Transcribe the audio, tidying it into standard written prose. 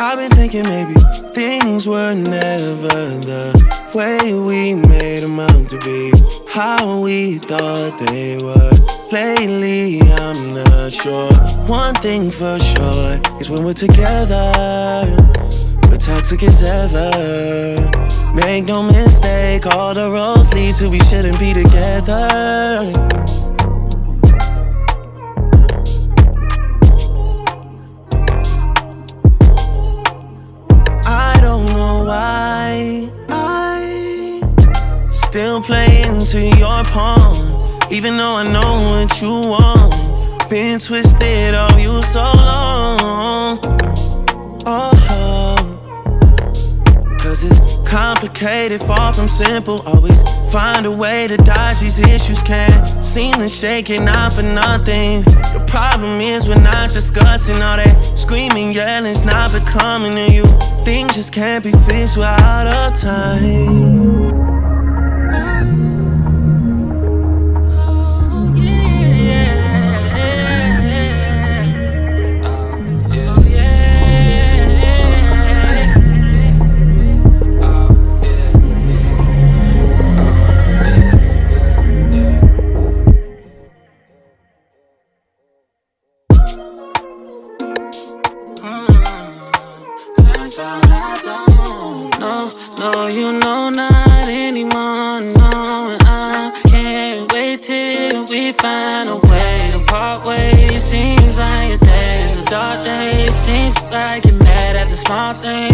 I've been thinking maybe things were never the way we made them out to be, how we thought they were. Lately, I'm not sure. One thing for sure is when we're together, we're toxic as ever. Make no mistake, all the roads lead to we shouldn't be together. Still playing to your palm, even though I know what you want. Been twisted of you so long. Oh, cause it's complicated, far from simple. Always find a way to dodge these issues. Can't seem to shake it, not for nothing. The problem is we're not discussing. All that screaming, yelling's not becoming to you. Things just can't be fixed without a time. Turns out I don't know, no, you know, not anymore, no. And I can't wait till we find a way to part ways. Seems like your days are dark days. Seems like you're mad at the small things.